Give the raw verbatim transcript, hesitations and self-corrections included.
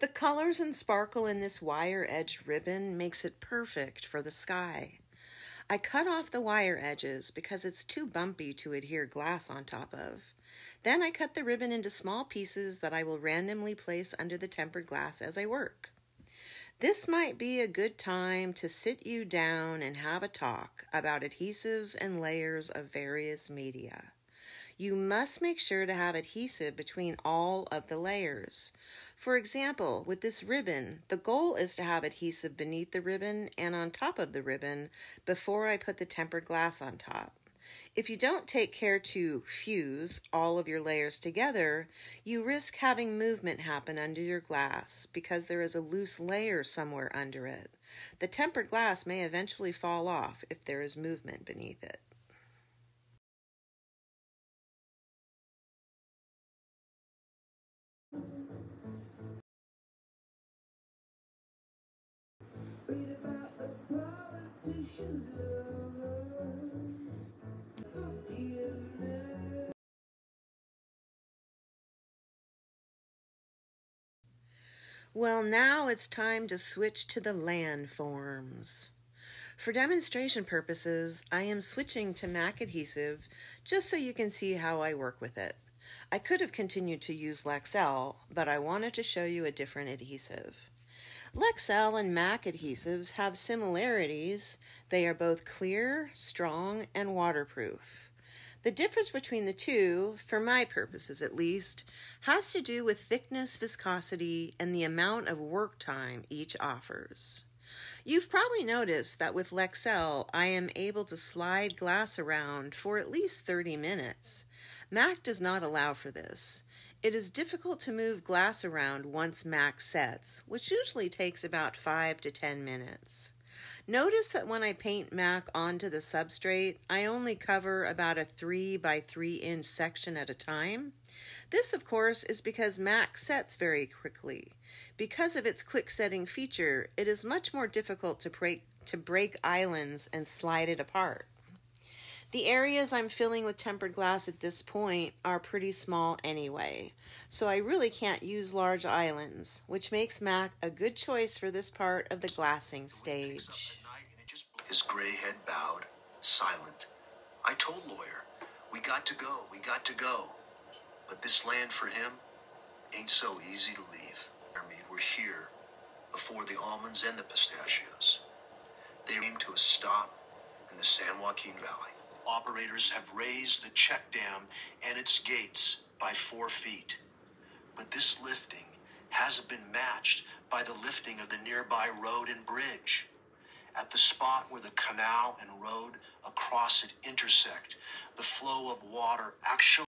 The colors and sparkle in this wire-edged ribbon makes it perfect for the sky. I cut off the wire edges because it's too bumpy to adhere glass on top of. Then I cut the ribbon into small pieces that I will randomly place under the tempered glass as I work. This might be a good time to sit you down and have a talk about adhesives and layers of various media. You must make sure to have adhesive between all of the layers. For example, with this ribbon, the goal is to have adhesive beneath the ribbon and on top of the ribbon before I put the tempered glass on top. If you don't take care to fuse all of your layers together, you risk having movement happen under your glass because there is a loose layer somewhere under it. The tempered glass may eventually fall off if there is movement beneath it. Read about a politician's lover, forgiveness. Well, now it's time to switch to the landforms. For demonstration purposes, I am switching to MAC adhesive just so you can see how I work with it. I could have continued to use Lexel, but I wanted to show you a different adhesive. Lexel and MAC adhesives have similarities. They are both clear, strong, and waterproof. The difference between the two, for my purposes at least, has to do with thickness, viscosity, and the amount of work time each offers. You've probably noticed that with Lexel, I am able to slide glass around for at least thirty minutes. MAC does not allow for this. It is difficult to move glass around once MAC sets, which usually takes about five to ten minutes. Notice that when I paint MAC onto the substrate, I only cover about a three by three inch section at a time. This, of course, is because MAC sets very quickly. Because of its quick setting feature, it is much more difficult to break, to break islands and slide it apart. The areas I'm filling with tempered glass at this point are pretty small anyway, so I really can't use large islands, which makes MAC a good choice for this part of the glassing stage. His gray head bowed, silent. I told Lawyer, we got to go, we got to go. But this land for him ain't so easy to leave. I mean, we're here before the almonds and the pistachios. They came to a stop in the San Joaquin Valley. Operators have raised the check dam and its gates by four feet. But this lifting hasn't been matched by the lifting of the nearby road and bridge. At the spot where the canal and road across it intersect, the flow of water actually